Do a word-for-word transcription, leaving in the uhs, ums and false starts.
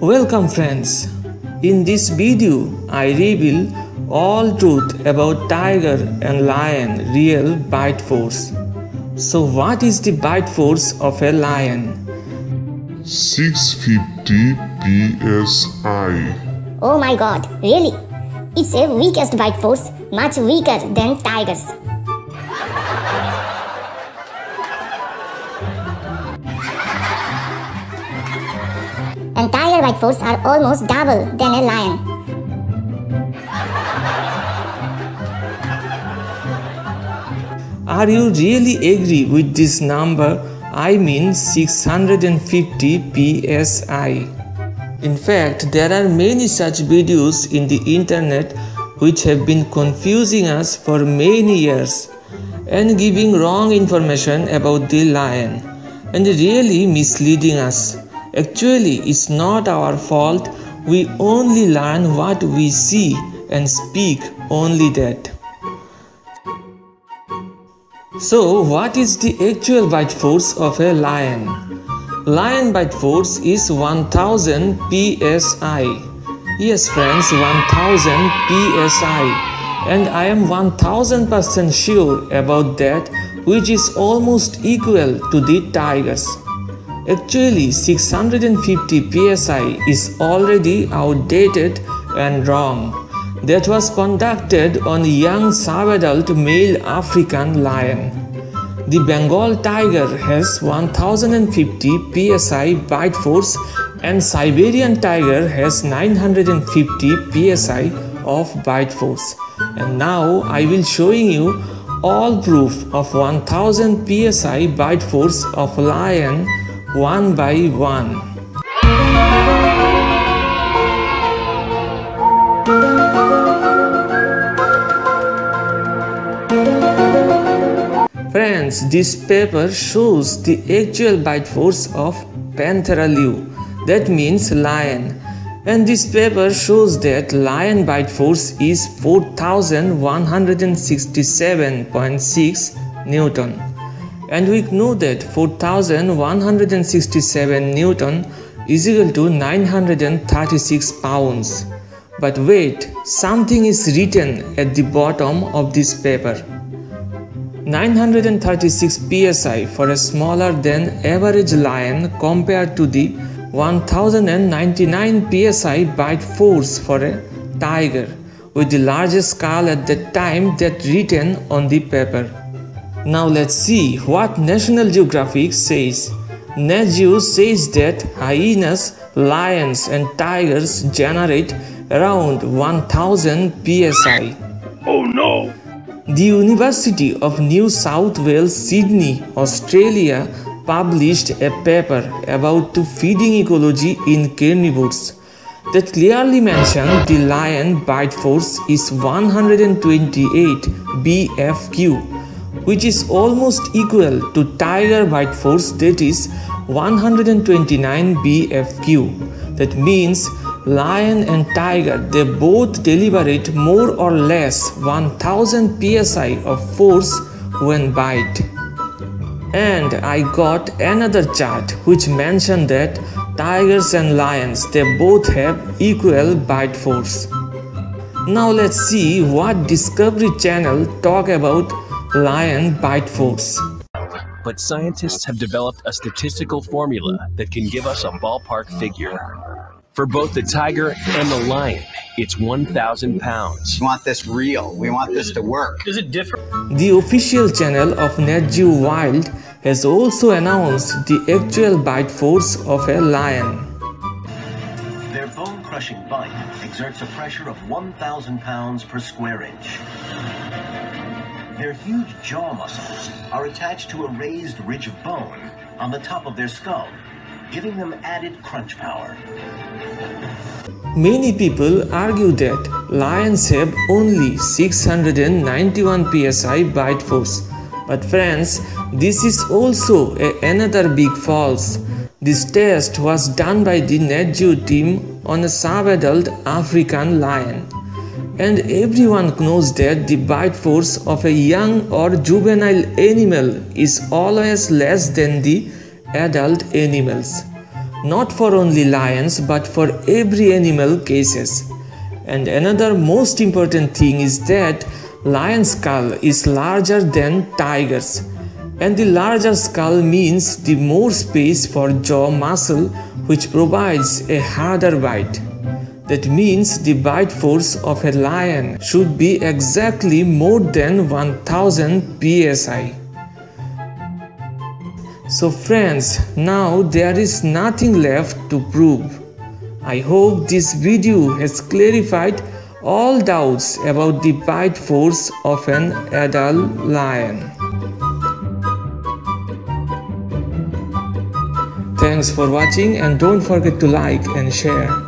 Welcome friends, in this video I reveal all truth about tiger and lion real bite force. So what is the bite force of a lion? six hundred fifty P S I. Oh my god, really? It's a weakest bite force, much weaker than tigers. And tiger bite force are almost double than a lion. Are you really agree with this number? I mean six hundred fifty P S I. In fact, there are many such videos in the internet which have been confusing us for many years and giving wrong information about the lion and really misleading us. Actually, it's not our fault. We only learn what we see and speak only that. So, what is the actual bite force of a lion? Lion bite force is one thousand P S I. Yes friends, one thousand P S I. And I am one thousand percent sure about that, which is almost equal to the tigers. Actually, six hundred fifty P S I is already outdated and wrong. That was conducted on young sub-adult male African lion. The Bengal tiger has one thousand fifty P S I bite force and Siberian tiger has nine hundred fifty P S I of bite force. And now I will showing you all proof of one thousand P S I bite force of lion one by one. Friends, this paper shows the actual bite force of Panthera leo, that means lion, and this paper shows that lion bite force is four thousand one hundred sixty-seven point six newton, and we know that four thousand one hundred sixty-seven newton is equal to nine hundred thirty-six pounds. But wait, something is written at the bottom of this paper. nine hundred thirty-six P S I for a smaller than average lion compared to the one thousand ninety-nine P S I bite force for a tiger with the largest skull at the time that written on the paper. Now let's see what National Geographic says. Nat Geo says that hyenas, lions and tigers generate around one thousand P S I. Oh no! The University of New South Wales Sydney, Australia published a paper about feeding ecology in carnivores that clearly mentioned the lion bite force is one hundred twenty-eight B F Q, which is almost equal to tiger bite force, that is one hundred twenty-nine B F Q. That means lion and tiger, they both deliberate more or less one thousand P S I of force when bite. And I got another chart which mentioned that tigers and lions, they both have equal bite force. Now let's see what Discovery Channel talk about lion bite force. But scientists have developed a statistical formula that can give us a ballpark figure. For both the tiger and the lion, it's one thousand pounds. We want this real. We want this to work. Is it different? The official channel of Nat Geo Wild has also announced the actual bite force of a lion. Their bone-crushing bite exerts a pressure of one thousand pounds per square inch. Their huge jaw muscles are attached to a raised ridge of bone on the top of their skull, giving them added crunch power. Many people argue that lions have only six hundred ninety-one P S I bite force. But friends, this is also a another big false. This test was done by the Nat Geo team on a sub-adult African lion. And everyone knows that the bite force of a young or juvenile animal is always less than the adult animals. not for only lions but for every animal cases. And another most important thing is that lion's skull is larger than tiger's, and the larger skull means the more space for jaw muscle, which provides a harder bite. That means the bite force of a lion should be exactly more than one thousand P S I. So friends, now there is nothing left to prove. I hope this video has clarified all doubts about the bite force of an adult lion. Thanks for watching and don't forget to like and share.